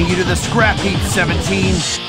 sending you to the scrap heap, 17.